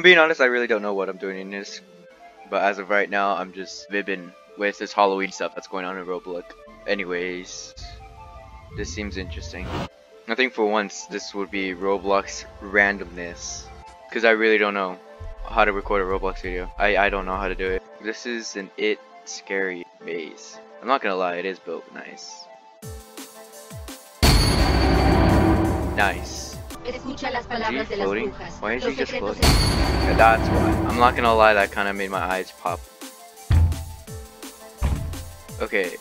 I'm being honest, I really don't know what I'm doing in this. But as of right now, I'm just vibbing with this Halloween stuff that's going on in Roblox. Anyways, this seems interesting. I think for once, this would be Roblox randomness. Because I really don't know how to record a Roblox video. I don't know how to do it. This is an It Scary maze. I'm not gonna lie, it is built nice. Nice. Is he floating? Why is he just floating? Yeah, that's why. I'm not gonna lie, that kind of made my eyes pop. Okay.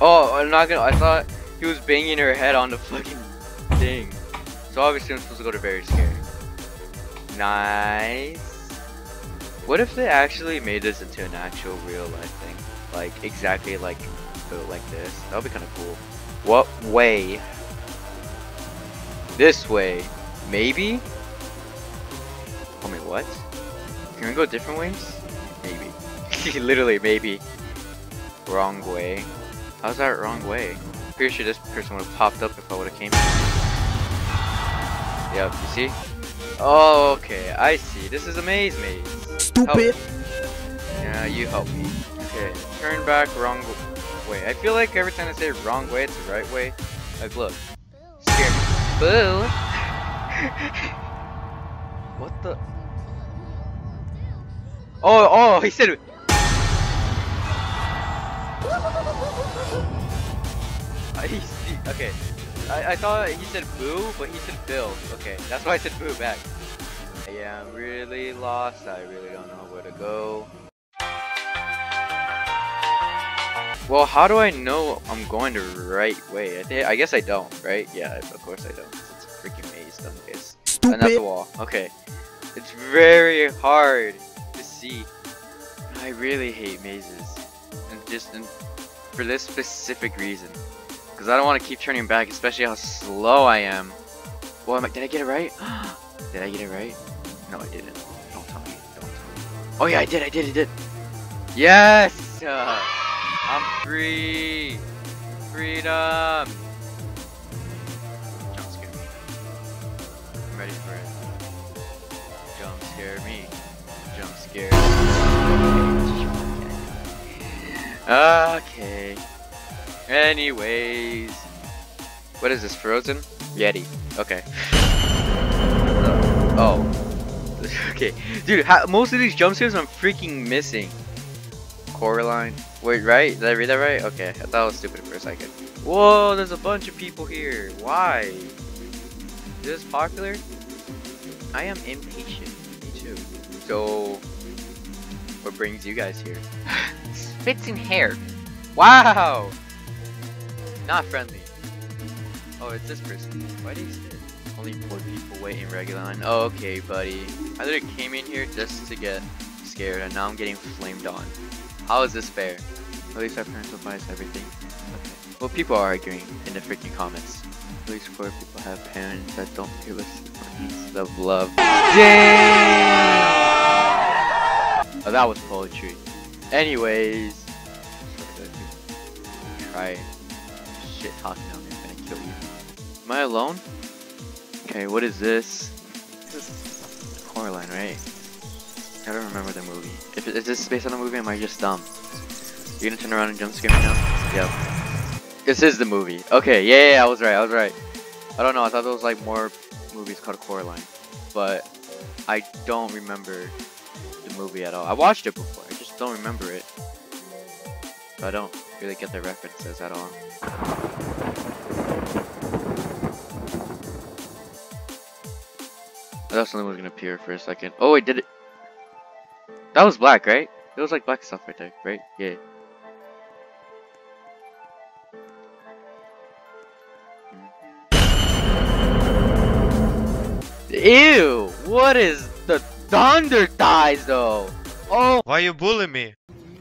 Oh, I'm not gonna. I thought he was banging her head on the fucking thing. So obviously, I'm supposed to go to Very Scary. Nice. What if they actually made this into an actual real life thing? Like, exactly like, built like this. That would be kind of cool. What way? This way. Maybe? Tell me what? Can we go different ways? Maybe. Literally, maybe. Wrong way. How's that wrong way? Pretty sure this person would have popped up if I would have came. Yep, you see? Oh, okay. I see. This is a maze. Stupid. Yeah, you help me. Okay, turn back wrong way. I feel like every time I say wrong way, it's the right way. Like, look. Scare me. Boo! What the? Oh, he said it. Okay. I thought he said boo, but he said bill. Okay, that's why I said boo back. Yeah, I'm really lost. I really don't know where to go. Well, how do I know I'm going the right way? I guess I don't, right? Yeah, of course I don't. It's a freaking maze, dumb case. Stupid. And that's the wall. Okay. It's very hard to see. I really hate mazes. And just for this specific reason. Because I don't want to keep turning back, especially how slow I am. Well, I'm like, did I get it right? Did I get it right? No, I didn't. Don't tell me. Don't tell me. Oh yeah, I did. Yes! I'm free! Freedom! Jump scare me. I'm ready for it. Jump scare me. Jump scare me. Okay. Anyways. What is this, Frozen? Yeti. Okay. Oh. Okay. Dude, most of these jump scares I'm freaking missing. Coraline. Wait, right? Did I read that right? Okay. I thought it was stupid for a second. Whoa, there's a bunch of people here. Why? Is this popular? I am impatient. Me too. So, what brings you guys here? Spits and hair. Wow! Not friendly. Oh, it's this person. Why did he spit? Only 4 people wait in regular line. Oh, okay, buddy. I literally came in here just to get scared, and now I'm getting flamed on. How is this fair? At least our parents will buy us everything. Okay. Well, people are arguing in the freaking comments. At least 4 people have parents that don't give us the love. Dang! Oh, that was poetry. Anyways. Try shit talking on me. I'm gonna kill you. Am I alone? Okay, what is this? This is Coraline, right? I don't remember the movie. Is this based on a movie? Am I just dumb? You're gonna turn around and jump scare me now? Yep. This is the movie. Okay, yeah, I was right. I don't know, I thought there was like more movies called Coraline. But I don't remember the movie at all. I watched it before, I just don't remember it. So I don't really get the references at all. I thought something was gonna appear for a second. Oh wait, did it? That was black, right? It was like black stuff right there, right? Yeah. Ew! What is the thunder thighs though? Oh! Why you bullying me?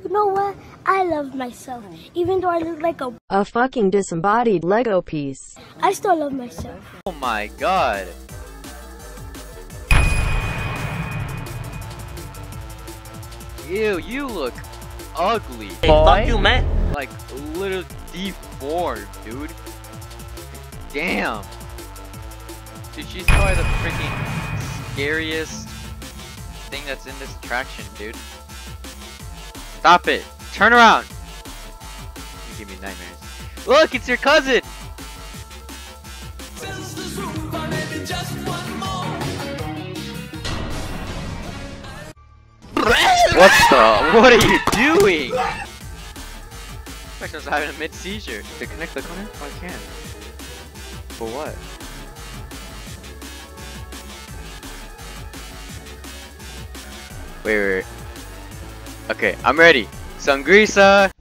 You know what? I love myself, even though I look like a fucking disembodied Lego piece. I still love myself. Oh my god! Ew, you look ugly. Hey, fuck you, man. Like, little deformed, dude. Damn. Dude, she's probably the freaking scariest thing that's in this attraction, dude. Stop it. Turn around. You give me nightmares. Look, it's your cousin. What the? What are you doing? I was having a mid-seizure. To connect the corner? Oh, I can. For what? Wait. Okay, I'm ready. Sangrisa.